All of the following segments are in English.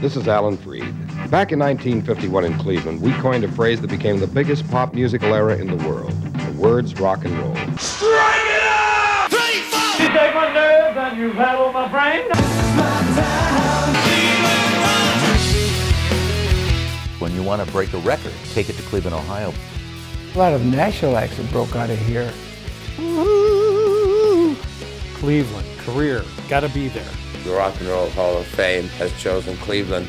This is Alan Freed. Back in 1951 in Cleveland, we coined a phrase that became the biggest pop musical era in the world. The words rock and roll. Strike it up! 3, 4! You take my nerves and you rattle my brain. When you want to break a record, take it to Cleveland, Ohio. A lot of national acts that broke out of here. Ooh. Cleveland, career, gotta be there. The Rock and Roll Hall of Fame has chosen Cleveland.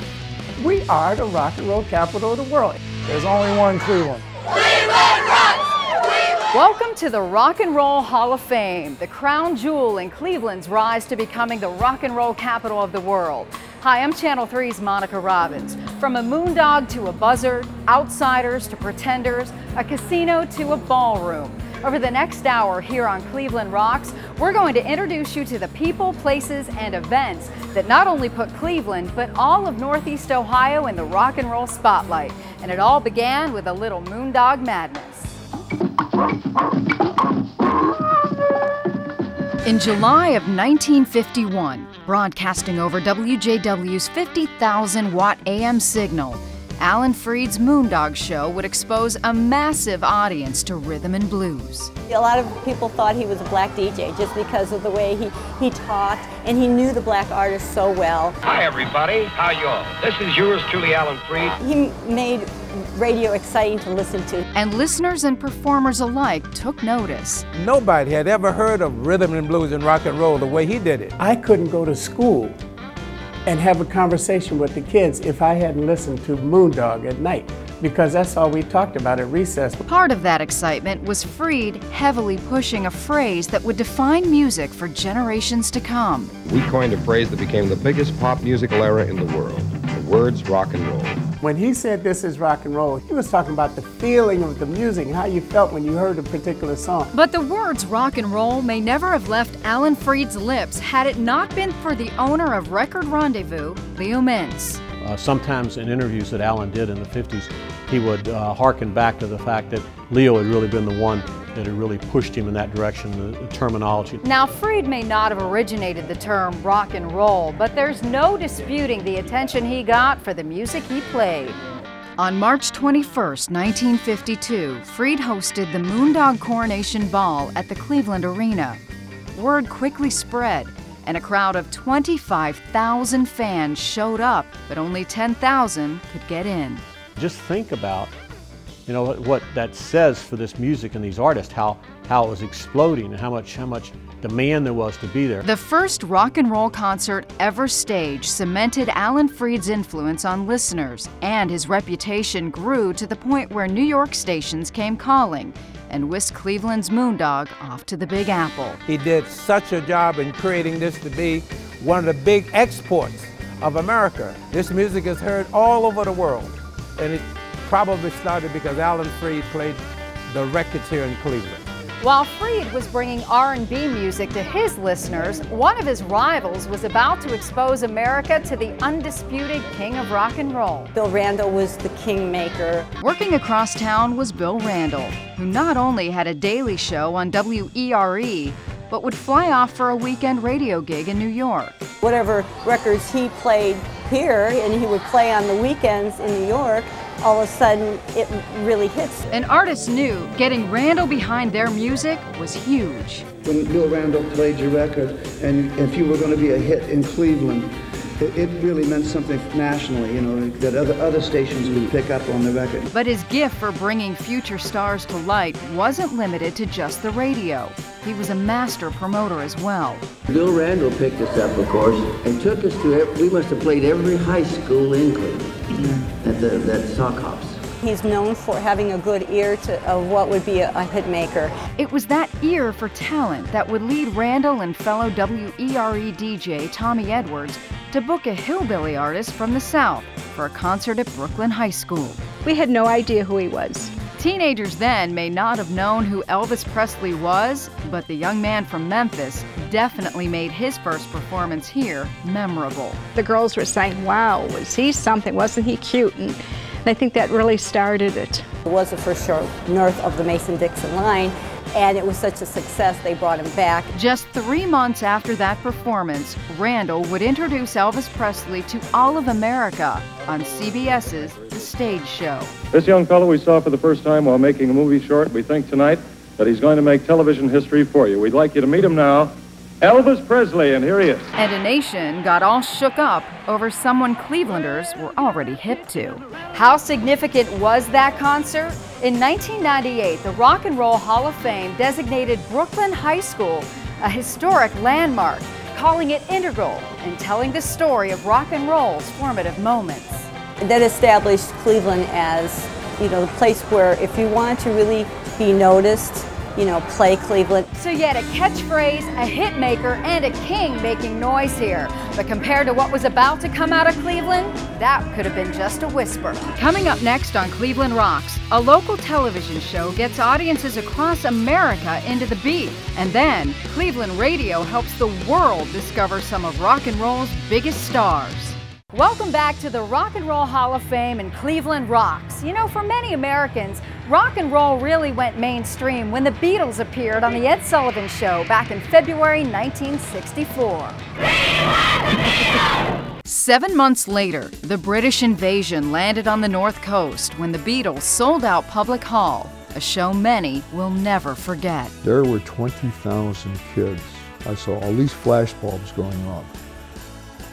We are the rock and roll capital of the world. There's only one Cleveland. Cleveland rocks! Cleveland! Welcome to the Rock and Roll Hall of Fame, the crown jewel in Cleveland's rise to becoming the rock and roll capital of the world. Hi, I'm Channel 3's Monica Robbins. From a moondog to a buzzard, outsiders to pretenders, a casino to a ballroom. Over the next hour here on Cleveland Rocks, we're going to introduce you to the people, places, and events that not only put Cleveland, but all of Northeast Ohio in the rock and roll spotlight. And it all began with a little Moondog madness. In July of 1951, broadcasting over WJW's 50,000-watt AM signal, Alan Freed's Moondog Show would expose a massive audience to rhythm and blues. A lot of people thought he was a black DJ just because of the way he talked, and he knew the black artists so well. Hi everybody, how y'all? This is yours truly, Alan Freed. He made radio exciting to listen to. And listeners and performers alike took notice. Nobody had ever heard of rhythm and blues and rock and roll the way he did it. I couldn't go to school and have a conversation with the kids if I hadn't listened to Moondog at night, because that's all we talked about at recess. Part of that excitement was Freed heavily pushing a phrase that would define music for generations to come. We coined a phrase that became the biggest pop musical era in the world, the words rock and roll. When he said this is rock and roll, he was talking about the feeling of the music, how you felt when you heard a particular song. But the words rock and roll may never have left Alan Freed's lips had it not been for the owner of Record Rendezvous, Leo Mintz. Sometimes in interviews that Alan did in the 50s, he would hearken back to the fact that Leo had really been the one that had really pushed him in that direction, the terminology. Now, Freed may not have originated the term rock and roll, but there's no disputing the attention he got for the music he played. On March 21st, 1952, Freed hosted the Moondog Coronation Ball at the Cleveland Arena. Word quickly spread, and a crowd of 25,000 fans showed up, but only 10,000 could get in. Just think about what that says for this music and these artists, how it was exploding and how much demand there was to be there. The first rock and roll concert ever staged cemented Alan Freed's influence on listeners, and his reputation grew to the point where New York stations came calling and whisked Cleveland's Moondog off to the Big Apple. He did such a job in creating this to be one of the big exports of America. This music is heard all over the world, and it probably started because Alan Freed played the records here in Cleveland. While Freed was bringing R&B music to his listeners, one of his rivals was about to expose America to the undisputed king of rock and roll. Bill Randall was the kingmaker. Working across town was Bill Randall, who not only had a daily show on WERE, but would fly off for a weekend radio gig in New York. Whatever records he played here, and he would play on the weekends in New York, all of a sudden, it really hits. And artists knew getting Randall behind their music was huge. When Bill Randall played your record, and if you were going to be a hit in Cleveland, it really meant something nationally, that other stations would pick up on the record. But his gift for bringing future stars to light wasn't limited to just the radio. He was a master promoter as well. Bill Randall picked us up, of course, and took us to, we must have played every high school in Cleveland at sock hops. He's known for having a good ear of what would be a hit maker. It was that ear for talent that would lead Randall and fellow WERE DJ Tommy Edwards to book a hillbilly artist from the South for a concert at Brooklyn High School. We had no idea who he was. Teenagers then may not have known who Elvis Presley was, but the young man from Memphis definitely made his first performance here memorable. The girls were saying, wow, was he something? Wasn't he cute? And I think that really started it. It was the first show north of the Mason-Dixon line. and it was such a success they brought him back. Just 3 months after that performance, Randall would introduce Elvis Presley to all of America on CBS's The Stage Show. This young fellow we saw for the first time while making a movie short. We think tonight that he's going to make television history for you. We'd like you to meet him now, Elvis Presley, and here he is. And a nation got all shook up over someone Clevelanders were already hip to. How significant was that concert? In 1998, the Rock and Roll Hall of Fame designated Brooklyn High School a historic landmark, calling it integral and telling the story of rock and roll's formative moments. That established Cleveland as, you know, the place where if you wanted to really be noticed, you know, play Cleveland. So you had a catchphrase, a hit maker, and a king making noise here. But compared to what was about to come out of Cleveland, that could have been just a whisper. Coming up next on Cleveland Rocks, a local television show gets audiences across America into the beat. And then Cleveland radio helps the world discover some of rock and roll's biggest stars. Welcome back to the Rock and Roll Hall of Fame and Cleveland Rocks. You know, for many Americans, rock and roll really went mainstream when the Beatles appeared on The Ed Sullivan Show back in February 1964. 7 months later, the British invasion landed on the North Coast when the Beatles sold out Public Hall, a show many will never forget. There were 20,000 kids. I saw all these flashbulbs going off.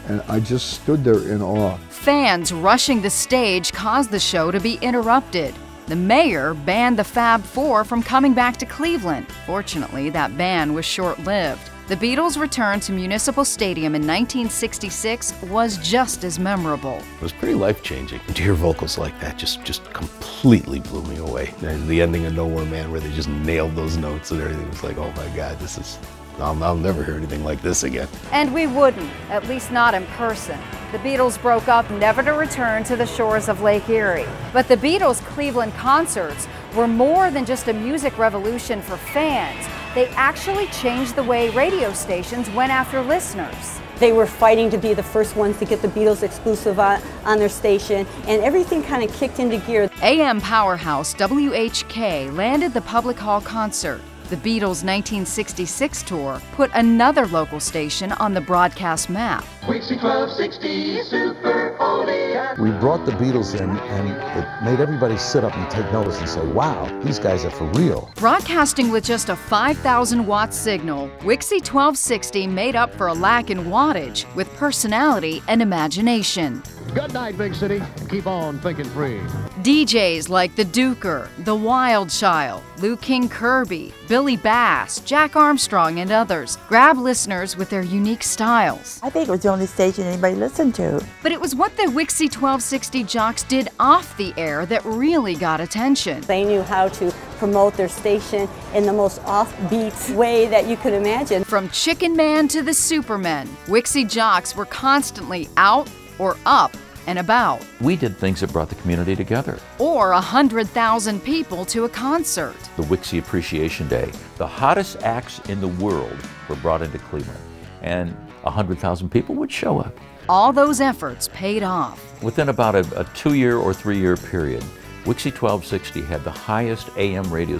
And I just stood there in awe. Fans rushing the stage caused the show to be interrupted. The mayor banned the Fab Four from coming back to Cleveland. Fortunately, that ban was short-lived. The Beatles' return to Municipal Stadium in 1966 was just as memorable. It was pretty life-changing. To hear vocals like that just completely blew me away. And the ending of Nowhere Man, where they just nailed those notes and everything, was like, oh my God, this is... I'll never hear anything like this again. And we wouldn't, at least not in person. The Beatles broke up, never to return to the shores of Lake Erie. But the Beatles' Cleveland concerts were more than just a music revolution for fans. They actually changed the way radio stations went after listeners. They were fighting to be the first ones to get the Beatles exclusive on their station, and everything kind of kicked into gear. AM powerhouse WHK landed the Public Hall concert. The Beatles' 1966 tour put another local station on the broadcast map. WIXY 1260, super oldie. We brought the Beatles in, and it made everybody sit up and take notice and say, wow, these guys are for real. Broadcasting with just a 5,000-watt signal, WIXY 1260 made up for a lack in wattage with personality and imagination. Good night, big city. Keep on thinking free. DJs like the Duker, the Wild Child, Lou King Kirby, Billy Bass, Jack Armstrong, and others grab listeners with their unique styles. I think it was the only station anybody listened to. But it was what the WIXY 1260 jocks did off the air that really got attention. They knew how to promote their station in the most offbeat way that you could imagine. From Chicken Man to the Superman, WIXY jocks were constantly out, or up and about. We did things that brought the community together. Or 100,000 people to a concert. The WIXY Appreciation Day, the hottest acts in the world were brought into Cleveland, and 100,000 people would show up. All those efforts paid off. Within about a 2 year or 3 year period, WIXY 1260 had the highest AM radio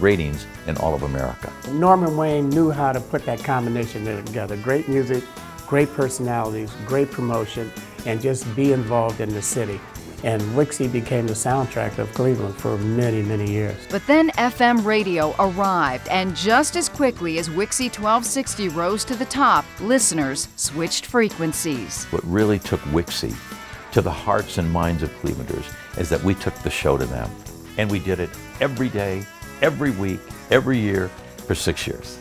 ratings in all of America. Norman Wayne knew how to put that combination together. Great music, great personalities, great promotion, and just be involved in the city. And WIXY became the soundtrack of Cleveland for many, many years. But then FM radio arrived, and just as quickly as WIXY 1260 rose to the top, listeners switched frequencies. What really took WIXY to the hearts and minds of Clevelanders is that we took the show to them. And we did it every day, every week, every year for 6 years.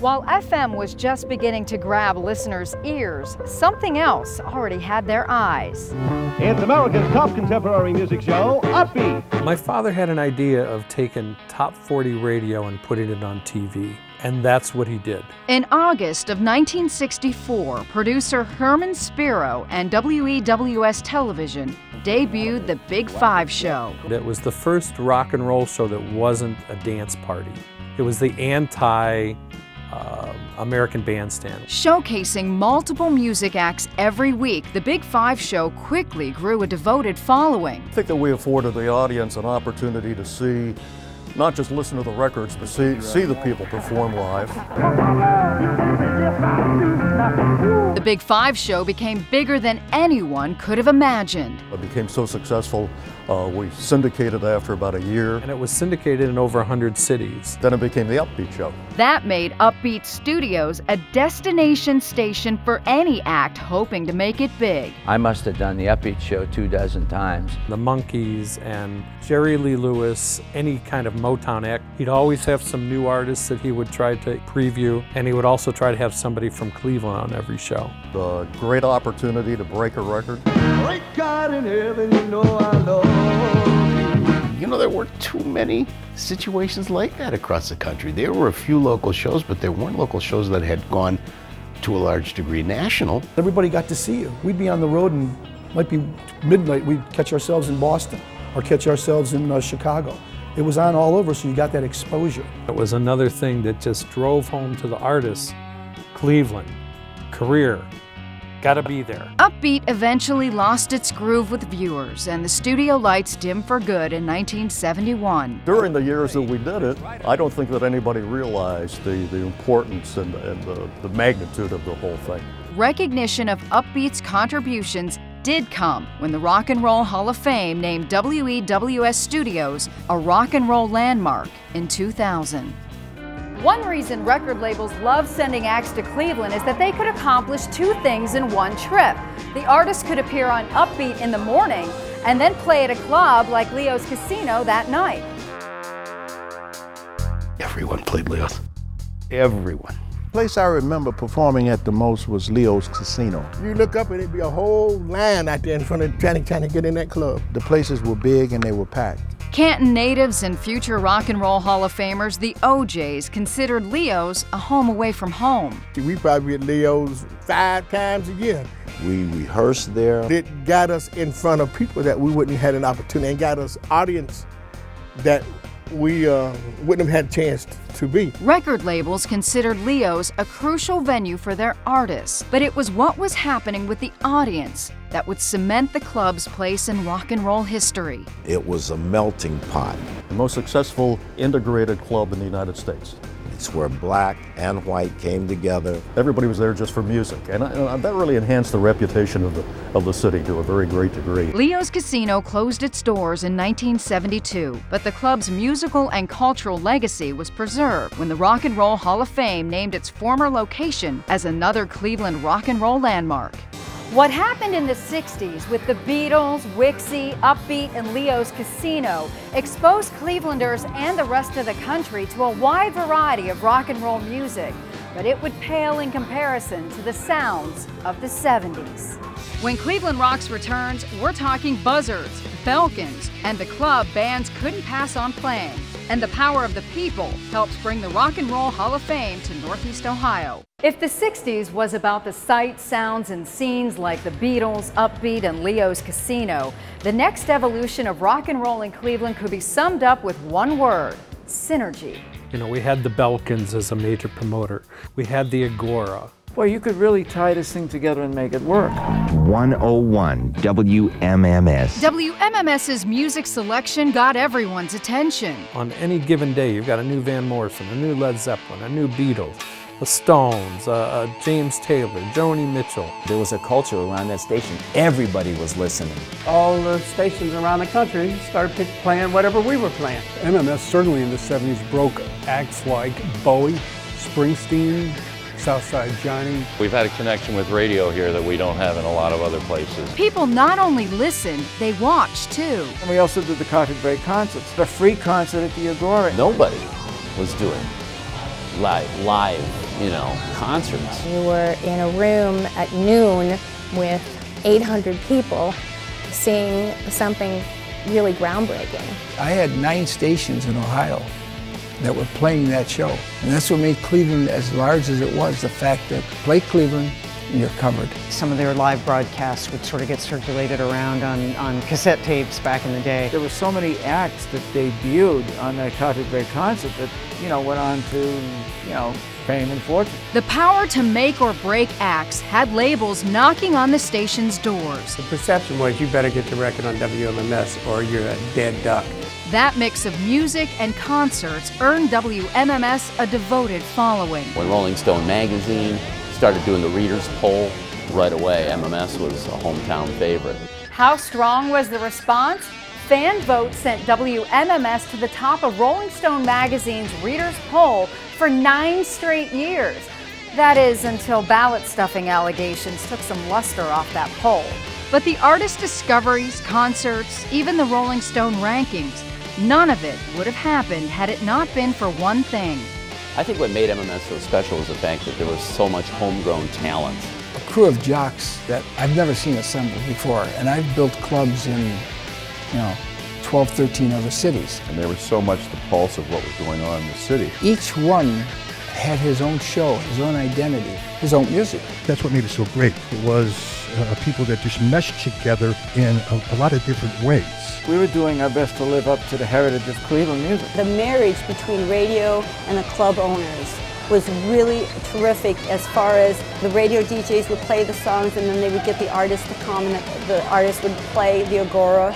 While FM was just beginning to grab listeners' ears, something else already had their eyes. It's America's top contemporary music show, Upbeat. My father had an idea of taking top 40 radio and putting it on TV, and that's what he did. In August of 1964, producer Herman Spiro and WEWS Television debuted The Big Five Show. It was the first rock and roll show that wasn't a dance party. It was the American Bandstand. Showcasing multiple music acts every week, the Big Five Show quickly grew a devoted following. I think that we afforded the audience an opportunity to see not just listen to the records, but see the people perform live. The Big Five Show became bigger than anyone could have imagined. It became so successful, we syndicated after about a year. And it was syndicated in over 100 cities. Then it became the Upbeat Show. That made Upbeat Studios a destination station for any act hoping to make it big. I must have done the Upbeat Show 24 times. The Monkees and Jerry Lee Lewis, any kind of Motown act. He'd always have some new artists that he would try to preview, and he would also try to have somebody from Cleveland on every show. The great opportunity to break a record. Great God in heaven, you know I love you. You know, there weren't too many situations like that across the country. There were a few local shows, but there weren't local shows that had gone to a large degree national. Everybody got to see you. We'd be on the road and might be midnight, we'd catch ourselves in Boston or catch ourselves in Chicago. It was on all over, so you got that exposure. It was another thing that just drove home to the artists, Cleveland, career, gotta be there. Upbeat eventually lost its groove with viewers, and the studio lights dimmed for good in 1971. During the years that we did it, I don't think that anybody realized the importance and the magnitude of the whole thing. Recognition of Upbeat's contributions did come when the Rock and Roll Hall of Fame named WEWS Studios a rock and roll landmark in 2000. One reason record labels love sending acts to Cleveland is that they could accomplish two things in one trip. The artist could appear on Upbeat in the morning and then play at a club like Leo's Casino that night. Everyone played Leo's. Everyone. The place I remember performing at the most was Leo's Casino. You look up and it'd be a whole line out there in front of trying to get in that club. The places were big and they were packed. Canton natives and future Rock and Roll Hall of Famers, the O'Jays, considered Leo's a home away from home. We probably at Leo's 5 times a year. We rehearsed there. It got us in front of people that we wouldn't have had an opportunity, and got us audience that we wouldn't have had a chance to be. Record labels considered Leo's a crucial venue for their artists, but it was what was happening with the audience that would cement the club's place in rock and roll history. It was a melting pot. The most successful integrated club in the United States. It's where black and white came together. Everybody was there just for music, and that really enhanced the reputation of the city to a very great degree. Leo's Casino closed its doors in 1972, but the club's musical and cultural legacy was preserved when the Rock and Roll Hall of Fame named its former location as another Cleveland rock and roll landmark. What happened in the 60s with the Beatles, WIXY, Upbeat, and Leo's Casino exposed Clevelanders and the rest of the country to a wide variety of rock and roll music, but it would pale in comparison to the sounds of the 70s. When Cleveland Rocks returns, we're talking buzzards, Belkins, and the club bands couldn't pass on playing. And the power of the people helps bring the Rock and Roll Hall of Fame to Northeast Ohio. If the 60s was about the sights, sounds, and scenes like the Beatles, Upbeat, and Leo's Casino, the next evolution of rock and roll in Cleveland could be summed up with one word: synergy. You know, we had the Belkins as a major promoter. We had the Agora. Well, you could really tie this thing together and make it work. 101 WMMS. WMMS's music selection got everyone's attention. On any given day, you've got a new Van Morrison, a new Led Zeppelin, a new Beatles, the Stones, James Taylor, Joni Mitchell. There was a culture around that station. Everybody was listening. All the stations around the country started playing whatever we were playing. MMS certainly in the 70s broke acts like Bowie, Springsteen, Southside Johnny. We've had a connection with radio here that we don't have in a lot of other places. People not only listened, they watched too. And we also did the Cockett Break concerts, the free concert at the Agora. Nobody was doing live, you know, concerts. You were in a room at noon with 800 people seeing something really groundbreaking. I had 9 stations in Ohio that were playing that show. And that's what made Cleveland as large as it was, the fact that play Cleveland, you're covered. Some of their live broadcasts would sort of get circulated around on cassette tapes back in the day. There were so many acts that debuted on that Carter Gray concert that, you know, went on to, you know, fame and fortune. The power to make or break acts had labels knocking on the station's doors. The perception was, you better get the record on WMMS or you're a dead duck. That mix of music and concerts earned WMMS a devoted following. When Rolling Stone magazine started doing the readers' poll, right away MMS was a hometown favorite. How strong was the response? Fan votes sent WMMS to the top of Rolling Stone magazine's readers' poll for 9 straight years. That is, until ballot stuffing allegations took some luster off that poll. But the artist discoveries, concerts, even the Rolling Stone rankings, none of it would have happened had it not been for one thing. I think what made MMS so special was the fact that there was so much homegrown talent. A crew of jocks that I've never seen assembled before, and I've built clubs in, you know, 12, 13 other cities. And there was so much the pulse of what was going on in the city. Each one had his own show, his own identity, his own music. That's what made it so great. It was people that just meshed together in a lot of different ways. We were doing our best to live up to the heritage of Cleveland music. The marriage between radio and the club owners was really terrific, as far as the radio DJs would play the songs and then they would get the artists to come and the artists would play the agora.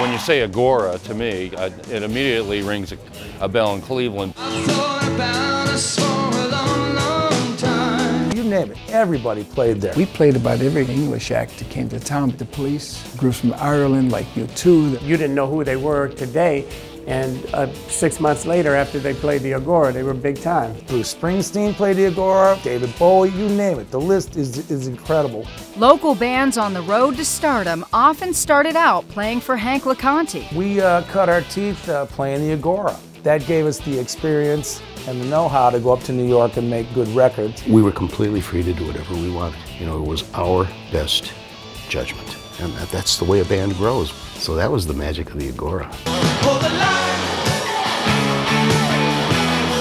When you say agora, to me, it immediately rings a bell in Cleveland. I thought about us for a long, long time. You name it, everybody played there. We played about every English act that came to town. The Police, groups from Ireland like U2. You didn't know who they were today, and 6 months later, after they played the agora, they were big time. Bruce Springsteen played the agora, David Bowie, you name it. The list is incredible. Local bands on the road to stardom often started out playing for Hank LeConte. We cut our teeth playing the agora. That gave us the experience and the know-how to go up to New York and make good records. We were completely free to do whatever we wanted. You know, it was our best judgment. And that's the way a band grows. So that was the magic of the agora. Hold the line.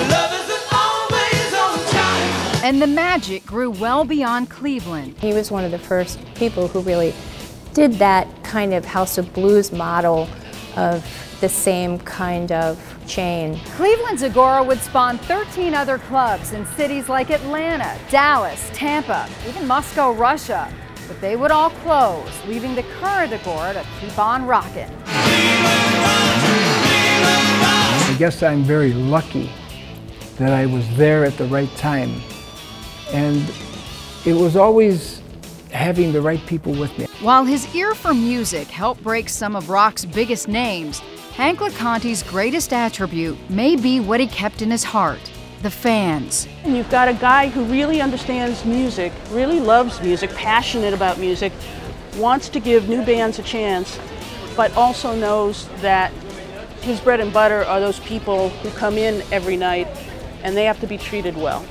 Love isn't always on time. And the magic grew well beyond Cleveland. He was one of the first people who really did that kind of House of Blues model of the same kind of chain. Cleveland's agora would spawn 13 other clubs in cities like Atlanta, Dallas, Tampa, even Moscow, Russia. But they would all close, leaving the current agora to keep on rocking. I guess I'm very lucky that I was there at the right time. And it was always having the right people with me. While his ear for music helped break some of rock's biggest names, Hank LeConte's greatest attribute may be what he kept in his heart. The fans. And you've got a guy who really understands music, really loves music, passionate about music, wants to give new bands a chance, but also knows that his bread and butter are those people who come in every night and they have to be treated well.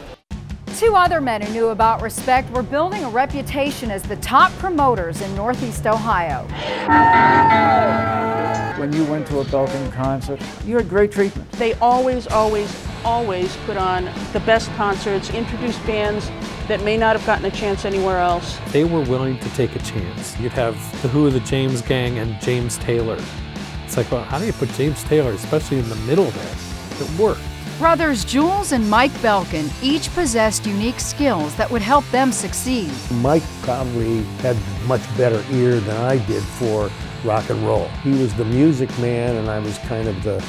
Two other men who knew about respect were building a reputation as the top promoters in Northeast Ohio. When you went to a Belkin concert, you had great treatment. They always put on the best concerts, introduce bands that may not have gotten a chance anywhere else. They were willing to take a chance. You'd have the Who, the James Gang, and James Taylor. It's like, well, how do you put James Taylor, especially in the middle there? It worked. Brothers Jules and Mike Belkin each possessed unique skills that would help them succeed. Mike probably had much better ear than I did for rock and roll. He was the music man, and I was kind of the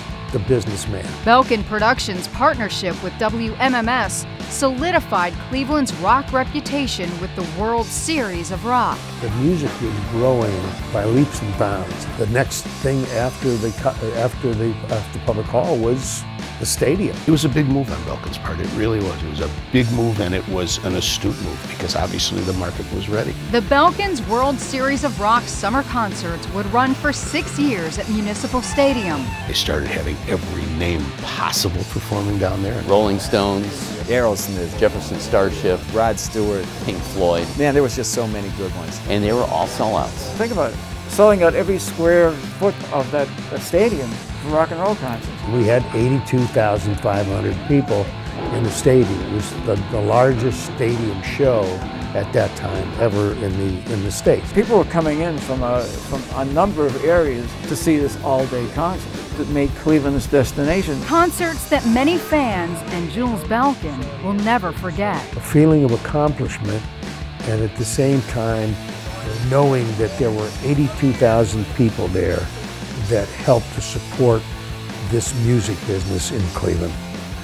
businessman. Belkin Productions' partnership with WMMS solidified Cleveland's rock reputation with the World Series of Rock. The music was growing by leaps and bounds. The next thing after the Public Hall was the stadium. It was a big move on Belkin's part. It really was. It was a big move, and it was an astute move because obviously the market was ready. The Belkin's World Series of Rock summer concerts would run for 6 years at Municipal Stadium. They started having every name possible performing down there. Rolling Stones, Aerosmith, Jefferson Starship, Rod Stewart, Pink Floyd. Man, there was just so many good ones. And they were all sellouts. Think about it. Selling out every square foot of that stadium for rock and roll concerts. We had 82,500 people in the stadium. It was the largest stadium show at that time ever in the States. People were coming in from a number of areas to see this all-day concert that made Cleveland its destination. Concerts that many fans and Jules Belkin will never forget. A feeling of accomplishment, and at the same time knowing that there were 82,000 people there that helped to support this music business in Cleveland.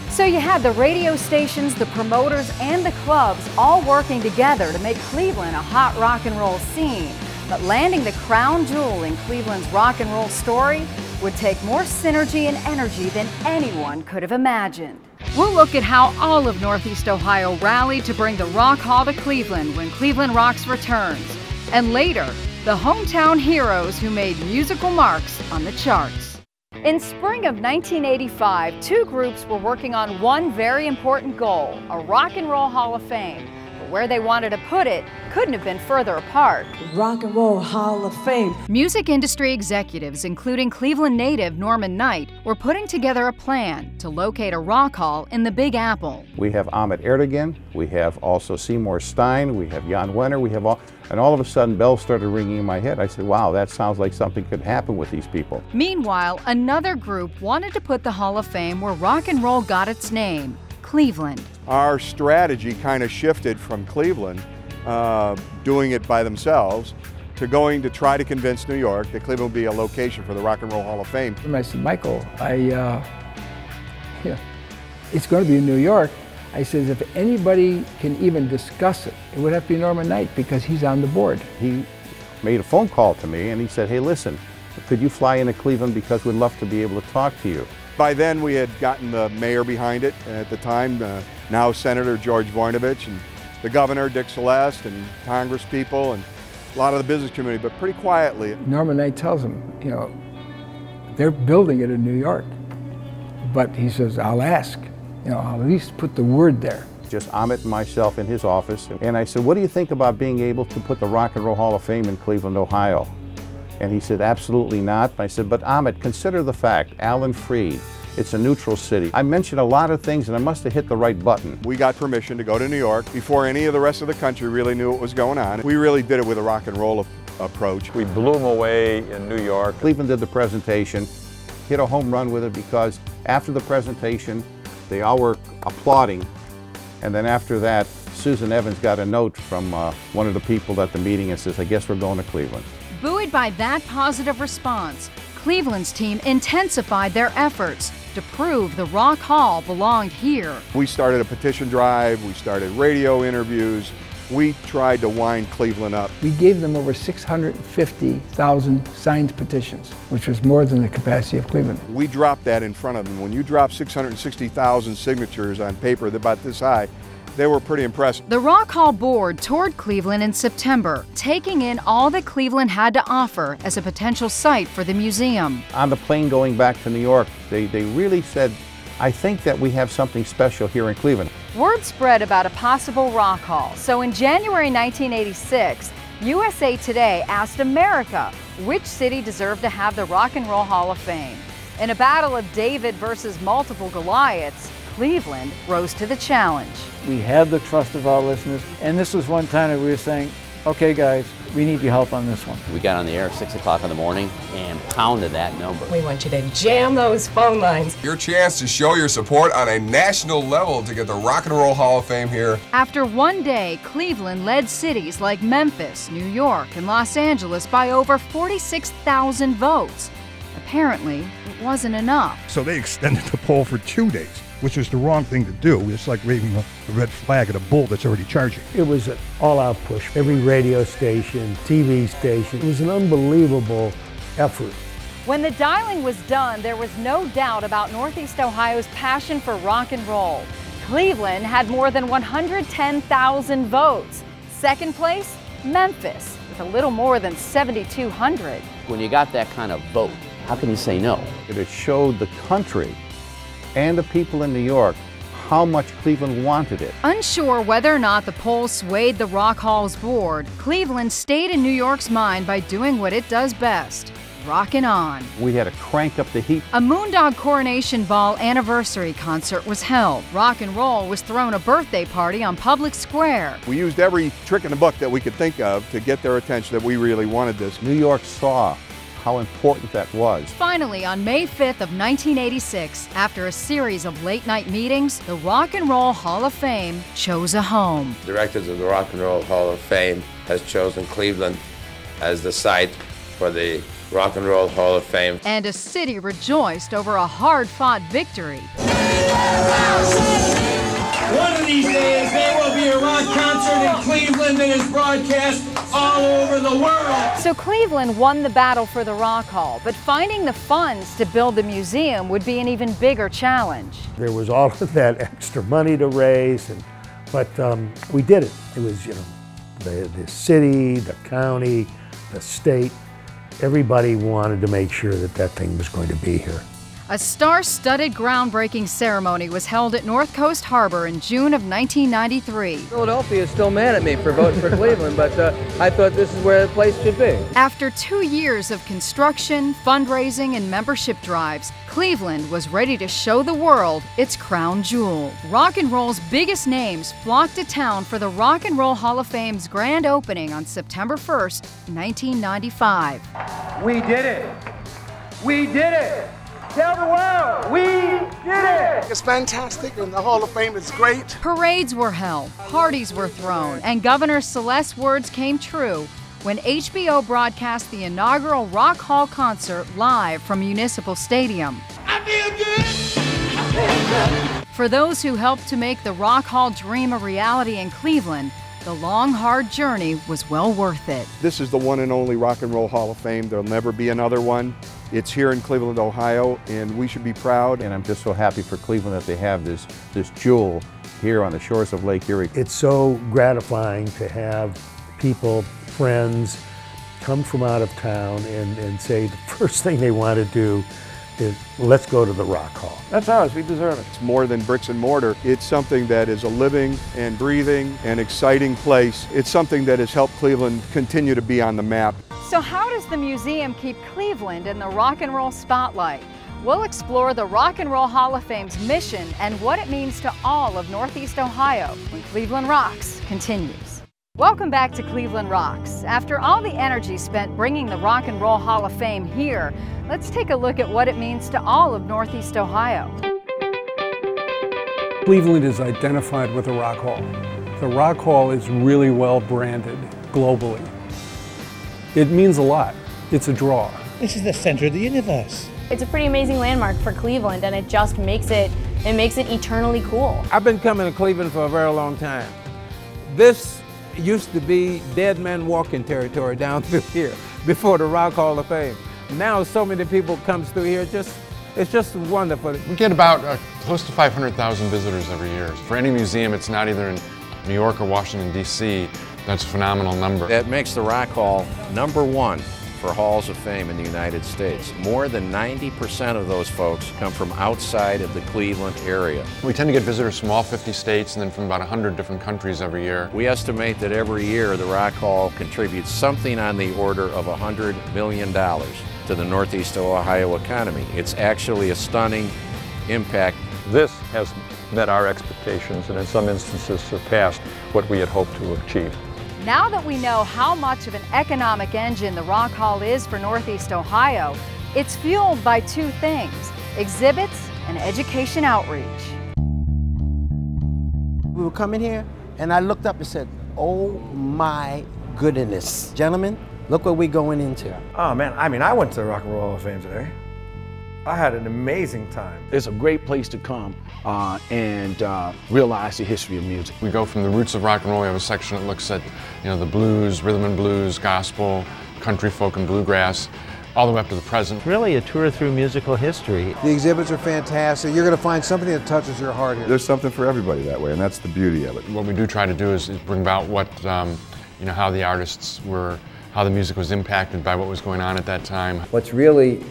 So you had the radio stations, the promoters, and the clubs all working together to make Cleveland a hot rock and roll scene. But landing the crown jewel in Cleveland's rock and roll story would take more synergy and energy than anyone could have imagined. We'll look at how all of Northeast Ohio rallied to bring the Rock Hall to Cleveland when Cleveland Rocks returns. And later, the hometown heroes who made musical marks on the charts. In spring of 1985, two groups were working on one very important goal, a Rock and Roll Hall of Fame. But where they wanted to put it couldn't have been further apart. The Rock and Roll Hall of Fame. Music industry executives, including Cleveland native Norman Knight, were putting together a plan to locate a rock hall in the Big Apple. We have Ahmet Ertegun, we have also Seymour Stein, we have Jan Wenner, we have all. And all of a sudden, bells started ringing in my head. I said, wow, that sounds like something could happen with these people. Meanwhile, another group wanted to put the Hall of Fame where rock and roll got its name, Cleveland. Our strategy kind of shifted from Cleveland, doing it by themselves, to going to try to convince New York that Cleveland would be a location for the Rock and Roll Hall of Fame. And I said, Michael, yeah, it's going to be in New York. I says, if anybody can even discuss it, it would have to be Norman Knight because he's on the board. He made a phone call to me and he said, hey, listen, could you fly into Cleveland because we'd love to be able to talk to you. By then we had gotten the mayor behind it at the time, now Senator George Voinovich, and the governor Dick Celeste and Congress people and a lot of the business community, but pretty quietly. Norman Knight tells him, you know, they're building it in New York, but he says, I'll ask. You know, I'll at least put the word there. Just Ahmet and myself in his office, and I said, what do you think about being able to put the Rock and Roll Hall of Fame in Cleveland, Ohio? And he said, absolutely not. I said, but Ahmet, consider the fact, Alan Freed, it's a neutral city. I mentioned a lot of things and I must have hit the right button. We got permission to go to New York before any of the rest of the country really knew what was going on. We really did it with a rock and roll approach. We blew them away in New York. Cleveland did the presentation, hit a home run with it because after the presentation, they all were applauding, and then after that, Susan Evans got a note from one of the people at the meeting and says, I guess we're going to Cleveland. Buoyed by that positive response, Cleveland's team intensified their efforts to prove the Rock Hall belonged here. We started a petition drive, we started radio interviews, we tried to wind Cleveland up. We gave them over 650,000 signed petitions, which was more than the capacity of Cleveland. We dropped that in front of them. When you drop 660,000 signatures on paper about this high, they were pretty impressed. The Rock Hall board toured Cleveland in September, taking in all that Cleveland had to offer as a potential site for the museum. On the plane going back to New York, they really said, I think that we have something special here in Cleveland. Word spread about a possible rock hall. So in January 1986, USA Today asked America which city deserved to have the Rock and Roll Hall of Fame. In a battle of David versus multiple Goliaths, Cleveland rose to the challenge. We had the trust of our listeners, and this was one time that we were saying, okay guys, we need your help on this one. We got on the air at 6 o'clock in the morning and pounded that number. We want you to jam those phone lines. Your chance to show your support on a national level to get the Rock and Roll Hall of Fame here. After one day, Cleveland led cities like Memphis, New York, and Los Angeles by over 46,000 votes. Apparently, it wasn't enough. So they extended the poll for 2 days, which was the wrong thing to do. It's like waving a red flag at a bull that's already charging. It was an all-out push. Every radio station, TV station, it was an unbelievable effort. When the dialing was done, there was no doubt about Northeast Ohio's passion for rock and roll. Cleveland had more than 110,000 votes. Second place, Memphis, with a little more than 7,200. When you got that kind of vote, how can you say no? It showed the country and the people in New York how much Cleveland wanted it. Unsure whether or not the poll swayed the Rock Hall's board, Cleveland stayed in New York's mind by doing what it does best, rockin' on. We had to crank up the heat. A Moondog Coronation Ball anniversary concert was held. Rock and roll was thrown a birthday party on Public Square. We used every trick in the book that we could think of to get their attention that we really wanted this. New York saw how important that was. Finally, on May 5th of 1986, after a series of late-night meetings, the Rock and Roll Hall of Fame chose a home. Directors of the Rock and Roll Hall of Fame has chosen Cleveland as the site for the Rock and Roll Hall of Fame. And a city rejoiced over a hard-fought victory. One of these days, there will be a rock concert in Cleveland that is broadcast all over the world. So Cleveland won the battle for the Rock Hall, but finding the funds to build the museum would be an even bigger challenge. There was all of that extra money to raise, but we did it. It was, you know, the city, the county, the state, everybody wanted to make sure that that thing was going to be here. A star-studded groundbreaking ceremony was held at North Coast Harbor in June of 1993. Philadelphia is still mad at me for voting for Cleveland, but I thought this is where the place should be. After 2 years of construction, fundraising, and membership drives, Cleveland was ready to show the world its crown jewel. Rock and roll's biggest names flocked to town for the Rock and Roll Hall of Fame's grand opening on September 1st, 1995. We did it! We did it! Tell the world, we did it! It's fantastic, and the Hall of Fame is great. Parades were held, parties were thrown, and Governor Celeste's words came true when HBO broadcast the inaugural Rock Hall concert live from Municipal Stadium. I feel good. I feel good. For those who helped to make the Rock Hall dream a reality in Cleveland, the long, hard journey was well worth it. This is the one and only Rock and Roll Hall of Fame. There'll never be another one. It's here in Cleveland, Ohio, and we should be proud. And I'm just so happy for Cleveland that they have this jewel here on the shores of Lake Erie. It's so gratifying to have people, friends, come from out of town and say the first thing they want to do is, let's go to the Rock Hall. That's ours, we deserve it. It's more than bricks and mortar. It's something that is a living and breathing and exciting place. It's something that has helped Cleveland continue to be on the map. So how does the museum keep Cleveland in the rock and roll spotlight? We'll explore the Rock and Roll Hall of Fame's mission and what it means to all of Northeast Ohio when Cleveland Rocks continues. Welcome back to Cleveland Rocks. After all the energy spent bringing the Rock and Roll Hall of Fame here, let's take a look at what it means to all of Northeast Ohio. Cleveland is identified with the Rock Hall. The Rock Hall is really well branded globally. It means a lot. It's a draw. This is the center of the universe. It's a pretty amazing landmark for Cleveland, and it just makes it eternally cool. I've been coming to Cleveland for a very long time. This used to be dead man walking territory down through here before the Rock Hall of Fame. Now so many people comes through here, it's just wonderful. We get about close to 500,000 visitors every year. For any museum, it's not either in New York or Washington, D.C. That's a phenomenal number. That makes the Rock Hall #1 for Halls of Fame in the United States. More than 90% of those folks come from outside of the Cleveland area. We tend to get visitors from all 50 states and then from about 100 different countries every year. We estimate that every year the Rock Hall contributes something on the order of $100 million to the Northeast Ohio economy. It's actually a stunning impact. This has met our expectations and in some instances surpassed what we had hoped to achieve. Now that we know how much of an economic engine the Rock Hall is for Northeast Ohio, it's fueled by two things: exhibits and education outreach. We were coming here and I looked up and said, oh my goodness. Gentlemen, look what we're going into. Oh man, I mean, I went to the Rock and Roll Hall of Fame today. I had an amazing time. It's a great place to come and realize the history of music. We go from the roots of rock and roll. We have a section that looks at, you know, the blues, rhythm and blues, gospel, country, folk, and bluegrass, all the way up to the present. Really a tour through musical history. The exhibits are fantastic. You're going to find something that touches your heart here. There's something for everybody that way, and that's the beauty of it. What we do try to do is bring about what, you know, how the artists were, how the music was impacted by what was going on at that time. What's really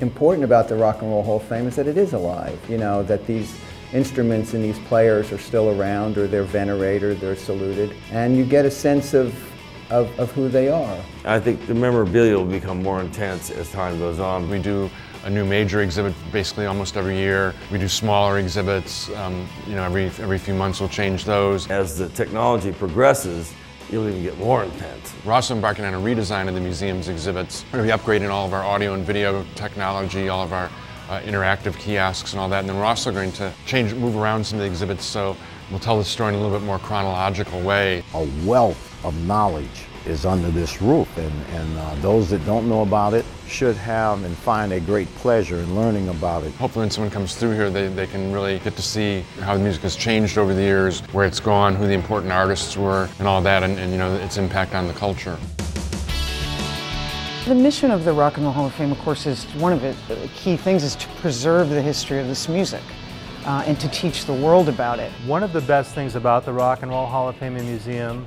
important about the Rock and Roll Hall of Fame is that it is alive, you know, that these instruments and these players are still around, or they're venerated, they're saluted, and you get a sense of of who they are. I think the memorabilia will become more intense as time goes on. We do a new major exhibit basically almost every year. We do smaller exhibits, you know, every few months we'll change those. As the technology progresses, you'll even get more intense. We're also embarking on a redesign of the museum's exhibits. We're going to be upgrading all of our audio and video technology, all of our interactive kiosks and all that, and then we're also going to move around some of the exhibits so we'll tell the story in a little bit more chronological way. A wealth of knowledge is under this roof, and those that don't know about it should have and find a great pleasure in learning about it. Hopefully when someone comes through here, they can really get to see how the music has changed over the years, where it's gone, who the important artists were, and all that, and you know, its impact on the culture. The mission of the Rock and Roll Hall of Fame, of course, is one of the key things is to preserve the history of this music and to teach the world about it. One of the best things about the Rock and Roll Hall of Fame and Museum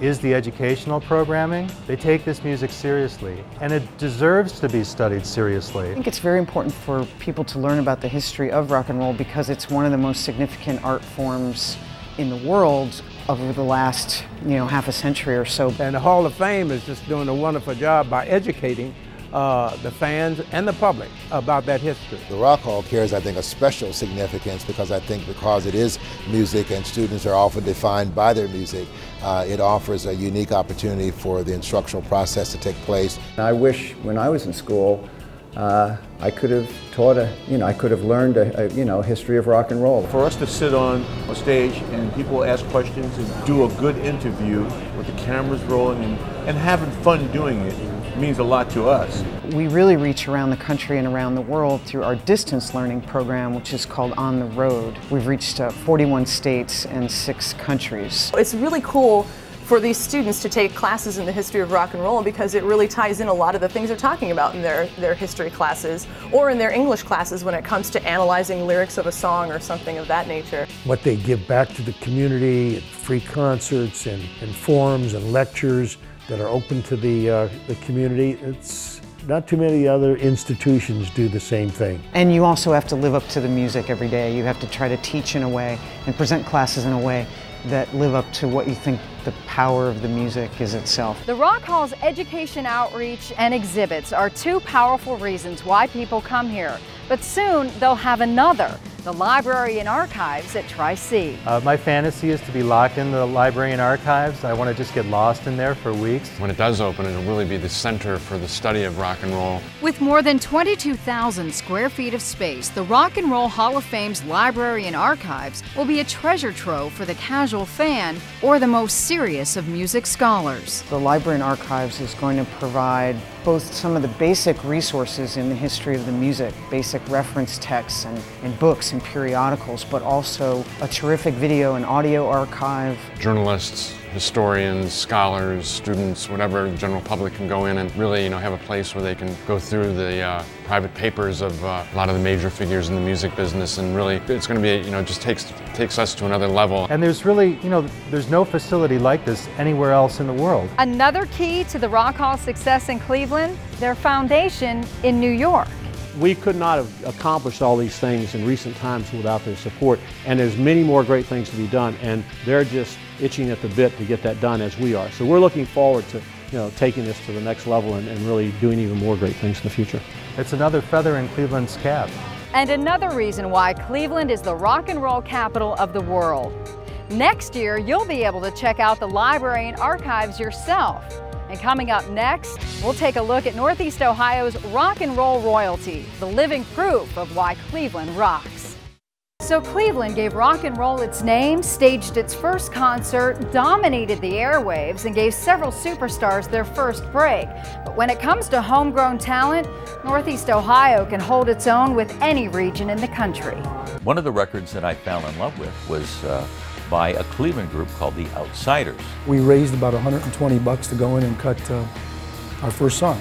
is the educational programming. They take this music seriously, and it deserves to be studied seriously. I think it's very important for people to learn about the history of rock and roll because it's one of the most significant art forms in the world over the last, you know, half a century or so. And the Hall of Fame is just doing a wonderful job by educating the fans and the public about that history. The Rock Hall carries, I think, a special significance because I think because it is music and students are often defined by their music, it offers a unique opportunity for the instructional process to take place. I wish when I was in school, I could have taught I could have learned a history of rock and roll. For us to sit on a stage and people ask questions and do a good interview with the cameras rolling and having fun doing it means a lot to us. We really reach around the country and around the world through our distance learning program, which is called On the Road. We've reached 41 states and 6 countries. It's really cool for these students to take classes in the history of rock and roll because it really ties in a lot of the things they're talking about in their history classes or in their English classes when it comes to analyzing lyrics of a song or something of that nature. What they give back to the community, free concerts and forums and lectures that are open to the community, it's not too many other institutions do the same thing. And you also have to live up to the music every day. You have to try to teach in a way and present classes in a way that live up to what you think the power of the music is itself. The Rock Hall's education outreach and exhibits are two powerful reasons why people come here, but soon they'll have another, the library and archives at Tri-C. My fantasy is to be locked in the library and archives. I want to just get lost in there for weeks. When it does open, it'll really be the center for the study of rock and roll. With more than 22,000 square feet of space, the Rock and Roll Hall of Fame's library and archives will be a treasure trove for the casual fan or the most serious of music scholars. The library and archives is going to provide both some of the basic resources in the history of the music, basic reference texts and books and periodicals, but also a terrific video and audio archive. Journalists, historians, scholars, students, whatever, the general public can go in and really, you know, have a place where they can go through the private papers of a lot of the major figures in the music business, and really, it's going to be, you know, just takes us to another level. And there's really, you know, there's no facility like this anywhere else in the world. Another key to the Rock Hall's success in Cleveland, their foundation in New York. We could not have accomplished all these things in recent times without their support, and there's many more great things to be done, and they're just itching at the bit to get that done as we are. So we're looking forward to, you know, taking this to the next level and really doing even more great things in the future. It's another feather in Cleveland's cap. And another reason why Cleveland is the rock and roll capital of the world. Next year, you'll be able to check out the library and archives yourself. And coming up next, we'll take a look at Northeast Ohio's rock and roll royalty, the living proof of why Cleveland rocks. So Cleveland gave rock and roll its name, staged its first concert, dominated the airwaves, and gave several superstars their first break. But when it comes to homegrown talent, Northeast Ohio can hold its own with any region in the country. One of the records that I fell in love with was by a Cleveland group called The Outsiders. We raised about $120 to go in and cut our first song,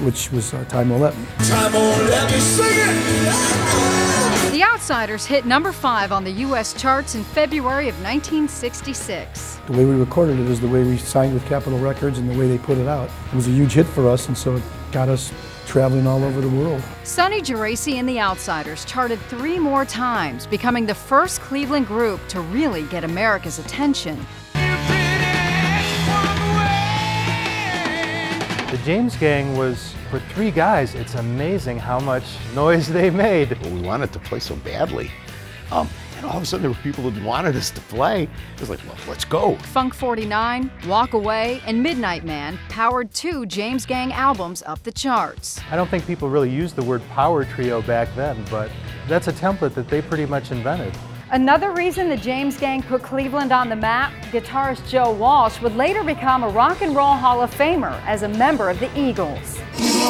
which was Time Won't Let Me. Time won't let me sing it. The Outsiders hit number 5 on the U.S. charts in February of 1966. The way we recorded it is the way we signed with Capitol Records and the way they put it out. It was a huge hit for us, and so it got us traveling all over the world. Sonny Geraci and the Outsiders charted 3 more times, becoming the first Cleveland group to really get America's attention. The James Gang was, for three guys, it's amazing how much noise they made. Well, we wanted to play so badly. And all of a sudden there were people who wanted us to play. It was like, well, let's go. Funk 49, Walk Away, and Midnight Man powered two James Gang albums up the charts. I don't think people really used the word power trio back then, but that's a template that they pretty much invented. Another reason the James Gang put Cleveland on the map, guitarist Joe Walsh would later become a Rock and Roll Hall of Famer as a member of the Eagles. It's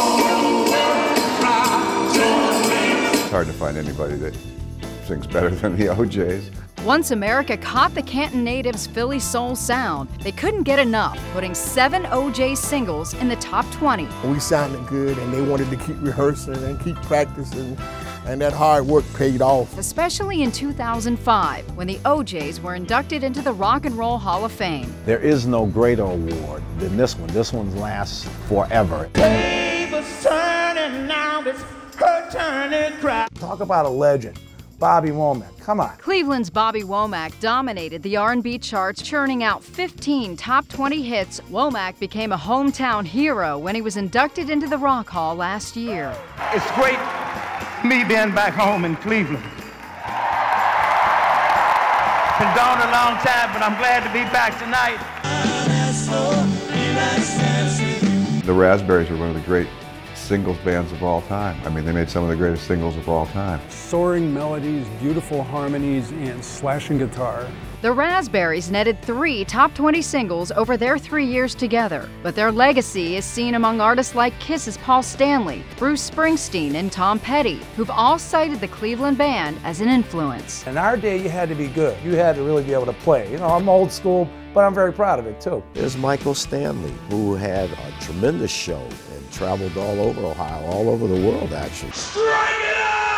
hard to find anybody that sings better than the O'Jays. Once America caught the Canton natives' Philly soul sound, they couldn't get enough, putting 7 O'Jay singles in the top 20. We sounded good, and they wanted to keep rehearsing and keep practicing, and that hard work paid off. Especially in 2005, when the O'Jays were inducted into the Rock and Roll Hall of Fame. There is no greater award than this one. This one lasts forever. Talk about a legend. Bobby Womack, come on. Cleveland's Bobby Womack dominated the R&B charts, churning out 15 top 20 hits. Womack became a hometown hero when he was inducted into the Rock Hall last year. It's great me being back home in Cleveland. It's been gone a long time, but I'm glad to be back tonight. The Raspberries were one of the great singles bands of all time. I mean, they made some of the greatest singles of all time. Soaring melodies, beautiful harmonies, and slashing guitar. The Raspberries netted 3 top 20 singles over their 3 years together, but their legacy is seen among artists like Kiss's Paul Stanley, Bruce Springsteen, and Tom Petty, who've all cited the Cleveland band as an influence. In our day, you had to be good. You had to really be able to play. You know, I'm old school, but I'm very proud of it, too. There's Michael Stanley, who had a tremendous show and traveled all over Ohio, all over the world, actually. Strike it up!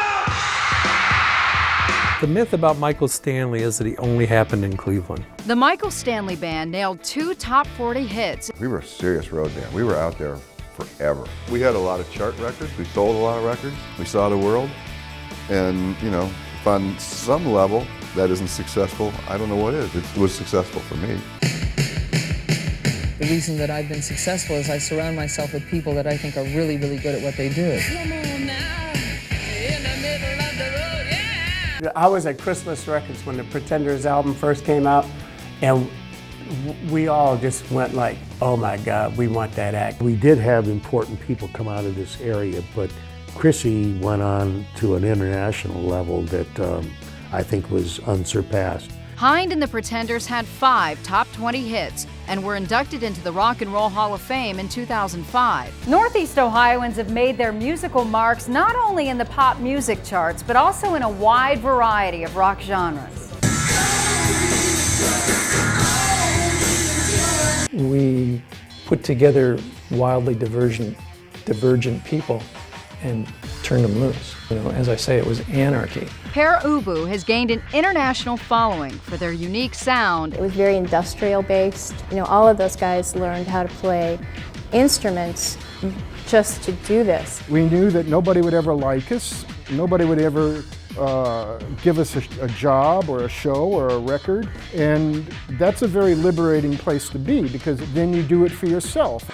The myth about Michael Stanley is that he only happened in Cleveland. The Michael Stanley Band nailed 2 top 40 hits. We were a serious road band. We were out there forever. We had a lot of chart records. We sold a lot of records. We saw the world. And, you know, if on some level that isn't successful, I don't know what is. It was successful for me. The reason that I've been successful is I surround myself with people that I think are really, really good at what they do. Come on now, in the middle of the road, yeah! I was at Christmas Records when the Pretenders album first came out, and we all just went like, oh my God, we want that act. We did have important people come out of this area, but Chrissy went on to an international level that I think was unsurpassed. Hind and the Pretenders had 5 top 20 hits and were inducted into the Rock and Roll Hall of Fame in 2005. Northeast Ohioans have made their musical marks not only in the pop music charts, but also in a wide variety of rock genres. We put together wildly divergent people and turn them loose. You know, as I say, it was anarchy. Pear Ubu has gained an international following for their unique sound. It was very industrial based. You know, all of those guys learned how to play instruments just to do this. We knew that nobody would ever like us. Nobody would ever give us a job or a show or a record. And that's a very liberating place to be, because then you do it for yourself.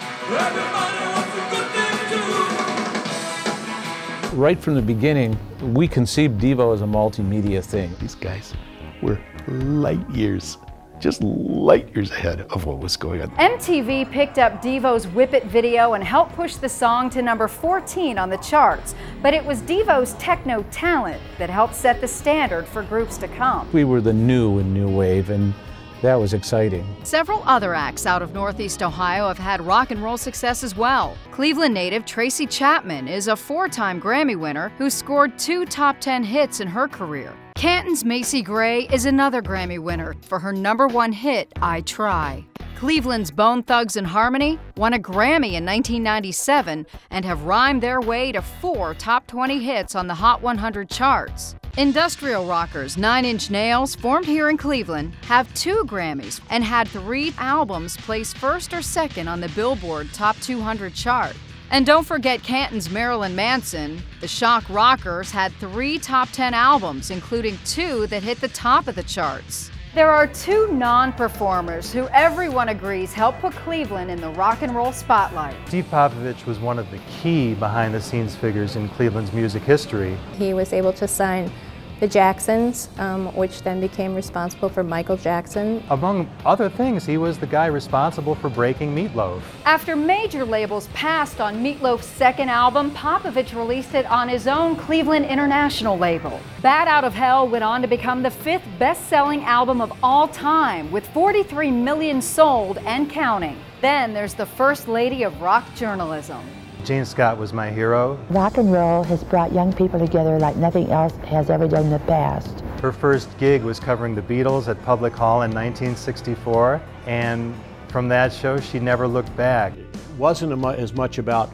Right from the beginning, we conceived Devo as a multimedia thing. These guys were light years, just light years ahead of what was going on. MTV picked up Devo's Whip It video and helped push the song to number 14 on the charts. But it was Devo's techno talent that helped set the standard for groups to come. We were the new and new wave, and that was exciting. Several other acts out of Northeast Ohio have had rock and roll success as well. Cleveland native Tracy Chapman is a 4-time Grammy winner who scored 2 top 10 hits in her career. Canton's Macy Gray is another Grammy winner for her #1 hit, I Try. Cleveland's Bone Thugs and Harmony won a Grammy in 1997 and have rhymed their way to 4 top 20 hits on the Hot 100 charts. Industrial rockers Nine Inch Nails, formed here in Cleveland, have 2 Grammys and had 3 albums place first or second on the Billboard Top 200 chart. And don't forget Canton's Marilyn Manson. The Shock Rockers had 3 top 10 albums, including 2 that hit the top of the charts. There are two non-performers who everyone agrees helped put Cleveland in the rock and roll spotlight. Steve Popovich was one of the key behind-the-scenes figures in Cleveland's music history. He was able to sign the Jacksons, which then became responsible for Michael Jackson. Among other things, he was the guy responsible for breaking Meat Loaf. After major labels passed on Meat Loaf's second album, Popovich released it on his own Cleveland International label. Bat Out of Hell went on to become the fifth best-selling album of all time, with 43 million sold and counting. Then there's the first lady of rock journalism. Gene Scott was my hero. Rock and roll has brought young people together like nothing else has ever done in the past. Her first gig was covering the Beatles at Public Hall in 1964, and from that show she never looked back. It wasn't as much about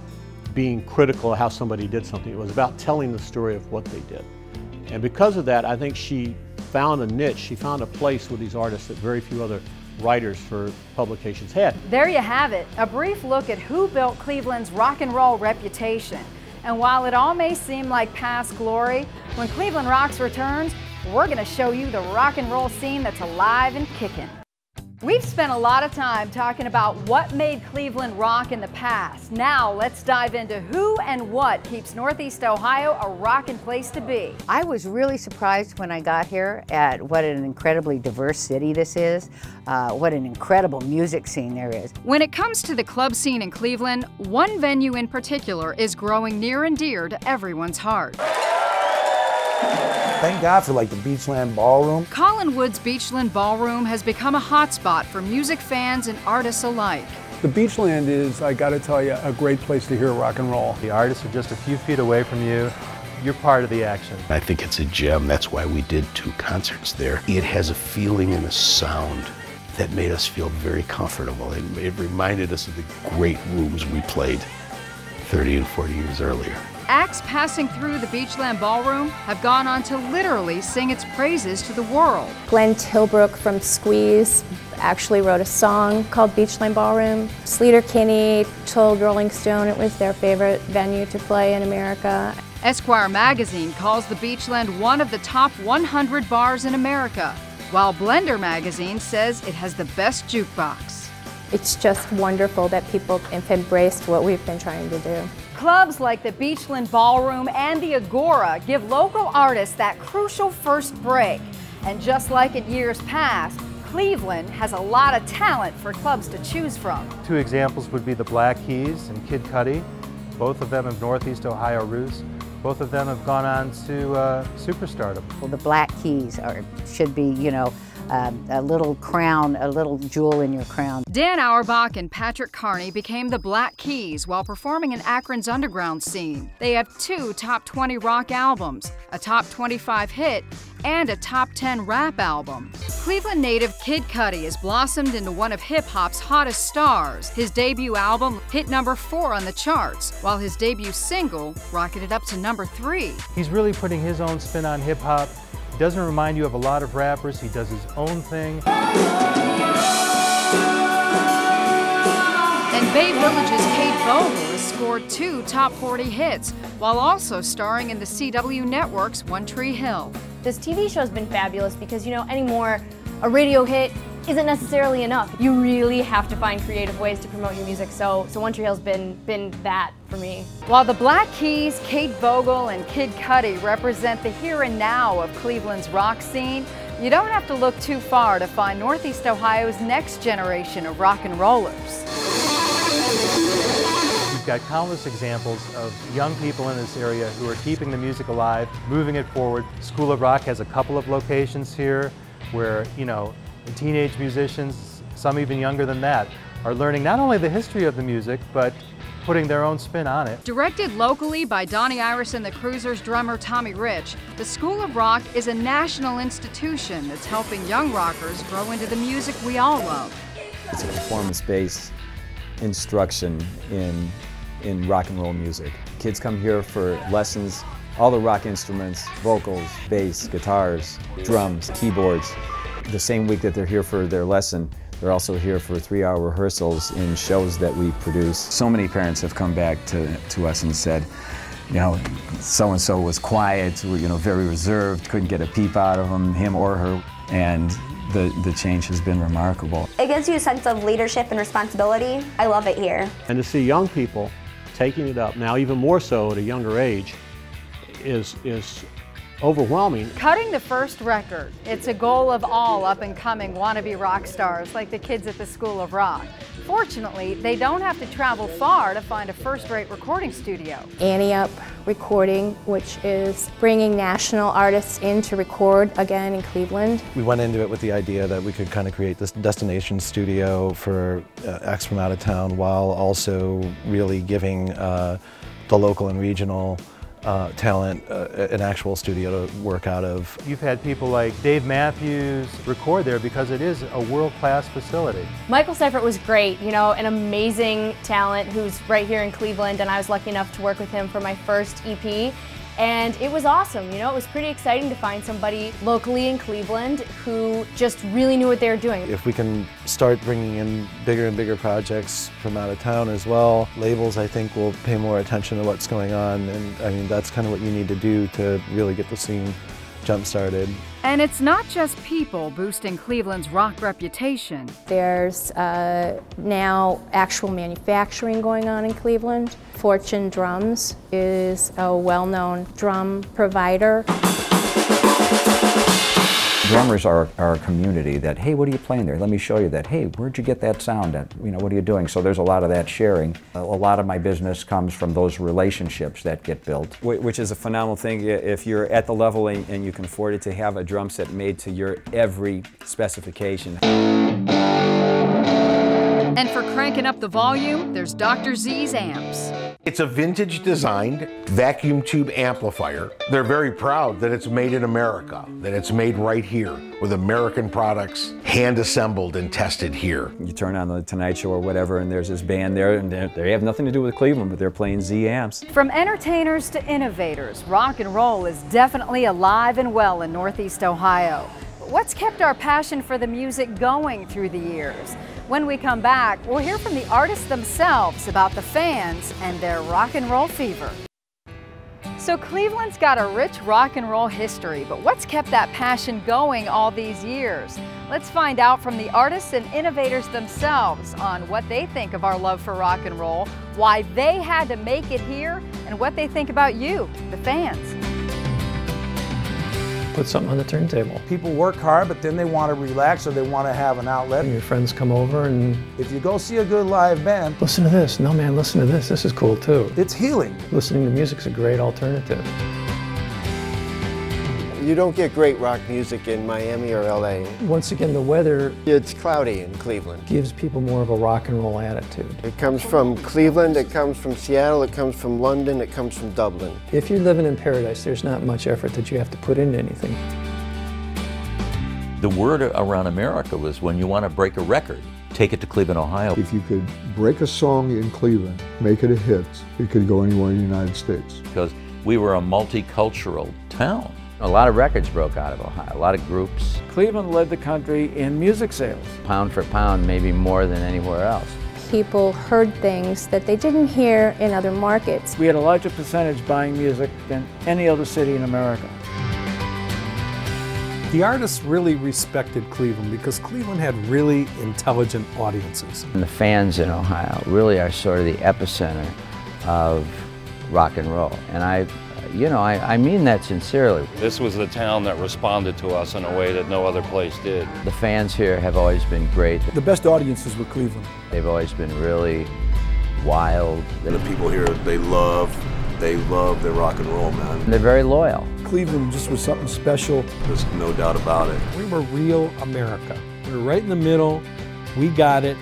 being critical of how somebody did something, it was about telling the story of what they did. And because of that, I think she found a niche, she found a place with these artists that very few other writers for publications had. There you have it, a brief look at who built Cleveland's rock and roll reputation. And while it all may seem like past glory, when Cleveland Rocks returns, we're going to show you the rock and roll scene that's alive and kicking. We've spent a lot of time talking about what made Cleveland rock in the past. Now let's dive into who and what keeps Northeast Ohio a rockin' place to be. I was really surprised when I got here at what an incredibly diverse city this is, what an incredible music scene there is. When it comes to the club scene in Cleveland, one venue in particular is growing near and dear to everyone's heart. Thank God for like the Beachland Ballroom. Collinwood's Beachland Ballroom has become a hotspot for music fans and artists alike. The Beachland is, I gotta tell you, a great place to hear rock and roll. The artists are just a few feet away from you. You're part of the action. I think it's a gem. That's why we did two concerts there. It has a feeling and a sound that made us feel very comfortable. It reminded us of the great rooms we played 30 and 40 years earlier. Acts passing through the Beachland Ballroom have gone on to literally sing its praises to the world. Glenn Tilbrook from Squeeze actually wrote a song called Beachland Ballroom. Sleater Kinney told Rolling Stone it was their favorite venue to play in America. Esquire magazine calls the Beachland one of the top 100 bars in America, while Blender magazine says it has the best jukebox. It's just wonderful that people have embraced what we've been trying to do. Clubs like the Beachland Ballroom and the Agora give local artists that crucial first break. And just like in years past, Cleveland has a lot of talent for clubs to choose from. Two examples would be the Black Keys and Kid Cudi. Both of them have Northeast Ohio roots. Both of them have gone on to superstardom. Well, the Black Keys should be, you know, a little crown, a little jewel in your crown. Dan Auerbach and Patrick Carney became the Black Keys while performing in Akron's underground scene. They have two top 20 rock albums, a top 25 hit, and a top 10 rap album. Cleveland native Kid Cudi has blossomed into one of hip-hop's hottest stars. His debut album hit number 4 on the charts, while his debut single rocketed up to number 3. He's really putting his own spin on hip-hop. He doesn't remind you of a lot of rappers. He does his own thing. And Bay Village's Kate Vogel has scored 2 top 40 hits, while also starring in the CW Network's One Tree Hill. This TV show's been fabulous because, you know, anymore a radio hit isn't necessarily enough. You really have to find creative ways to promote your music, so One Tree Hill's been that for me. While the Black Keys, Kate Vogel, and Kid Cudi represent the here and now of Cleveland's rock scene, you don't have to look too far to find Northeast Ohio's next generation of rock and rollers. We've got countless examples of young people in this area who are keeping the music alive, moving it forward. School of Rock has a couple of locations here where, you know, teenage musicians, some even younger than that, are learning not only the history of the music, but putting their own spin on it. Directed locally by Donnie Iris and the Cruisers drummer Tommy Rich, the School of Rock is a national institution that's helping young rockers grow into the music we all love. It's a performance-based instruction in rock and roll music. Kids come here for lessons, all the rock instruments, vocals, bass, guitars, drums, keyboards. The same week that they're here for their lesson, they're also here for 3-hour rehearsals in shows that we produce. So many parents have come back to us and said, you know, so-and-so was quiet, you know, very reserved, couldn't get a peep out of him or her. And the change has been remarkable. It gives you a sense of leadership and responsibility. I love it here. And to see young people taking it up, now even more so at a younger age, is overwhelming. Cutting the first record, it's a goal of all up-and-coming wannabe rock stars like the kids at the School of Rock. Fortunately, they don't have to travel far to find a first-rate recording studio. Annie Up Recording, which is bringing national artists in to record again in Cleveland. We went into it with the idea that we could kind of create this destination studio for acts from out of town, while also really giving the local and regional talent an actual studio to work out of. You've had people like Dave Matthews record there because it is a world-class facility. Michael Seifert was great, you know, an amazing talent who's right here in Cleveland, and I was lucky enough to work with him for my first EP, and it was awesome. You know, it was pretty exciting to find somebody locally in Cleveland who just really knew what they were doing. If we can start bringing in bigger and bigger projects from out of town as well, labels, I think, will pay more attention to what's going on, and I mean, that's kind of what you need to do to really get the scene jump-started. And it's not just people boosting Cleveland's rock reputation. There's now actual manufacturing going on in Cleveland. Fortune Drums is a well-known drum provider. Drummers are a community that, hey, what are you playing there? Let me show you that. Hey, where'd you get that sound at? You know, what are you doing? So there's a lot of that sharing. A lot of my business comes from those relationships that get built. Which is a phenomenal thing if you're at the level and you can afford it, to have a drum set made to your every specification. And for cranking up the volume, there's Dr. Z's amps. It's a vintage designed vacuum tube amplifier. They're very proud that it's made in America, that it's made right here with American products, hand assembled and tested here. You turn on the Tonight Show or whatever and there's this band there, and they have nothing to do with Cleveland, but they're playing Z amps. From entertainers to innovators, rock and roll is definitely alive and well in Northeast Ohio. But what's kept our passion for the music going through the years? When we come back, we'll hear from the artists themselves about the fans and their rock and roll fever. So Cleveland's got a rich rock and roll history, but what's kept that passion going all these years? Let's find out from the artists and innovators themselves on what they think of our love for rock and roll, why they had to make it here, and what they think about you, the fans. Put something on the turntable. People work hard, but then they want to relax or they want to have an outlet. And your friends come over, and if you go see a good live band, listen to this. No, man, listen to this. This is cool too. It's healing. Listening to music's a great alternative. You don't get great rock music in Miami or LA. Once again, the weather, it's cloudy in Cleveland. Gives people more of a rock and roll attitude. It comes from Cleveland, it comes from Seattle, it comes from London, it comes from Dublin. If you're living in paradise, there's not much effort that you have to put into anything. The word around America was, when you want to break a record, take it to Cleveland, Ohio. If you could break a song in Cleveland, make it a hit, it could go anywhere in the United States. Because we were a multicultural town. A lot of records broke out of Ohio, a lot of groups. Cleveland led the country in music sales. Pound for pound, maybe more than anywhere else. People heard things that they didn't hear in other markets. We had a larger percentage buying music than any other city in America. The artists really respected Cleveland because Cleveland had really intelligent audiences. And the fans in Ohio really are sort of the epicenter of rock and roll. And I mean that sincerely. This was the town that responded to us in a way that no other place did. The fans here have always been great. The best audiences were Cleveland. They've always been really wild. The people here, they love their rock and roll, man. And they're very loyal. Cleveland just was something special. There's no doubt about it. We were real America. We were right in the middle. We got it,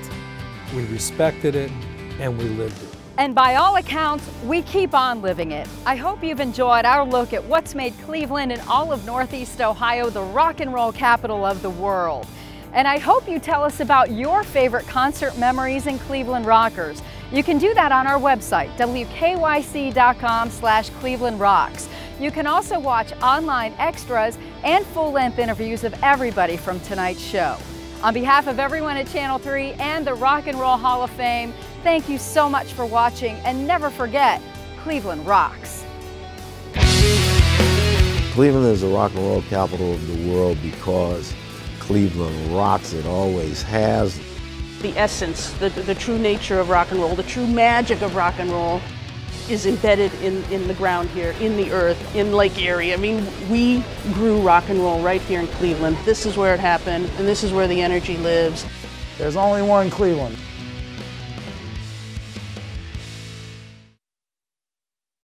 we respected it, and we lived it. And by all accounts, we keep on living it. I hope you've enjoyed our look at what's made Cleveland and all of Northeast Ohio the rock and roll capital of the world. And I hope you tell us about your favorite concert memories and Cleveland rockers. You can do that on our website, wkyc.com/Cleveland Rocks. You can also watch online extras and full-length interviews of everybody from tonight's show. On behalf of everyone at Channel 3 and the Rock and Roll Hall of Fame, thank you so much for watching, and never forget, Cleveland rocks. Cleveland is the rock and roll capital of the world because Cleveland rocks, it always has. The essence, the true nature of rock and roll, the true magic of rock and roll is embedded in the ground here, in the earth, in Lake Erie. I mean, we grew rock and roll right here in Cleveland. This is where it happened, and this is where the energy lives. There's only one Cleveland.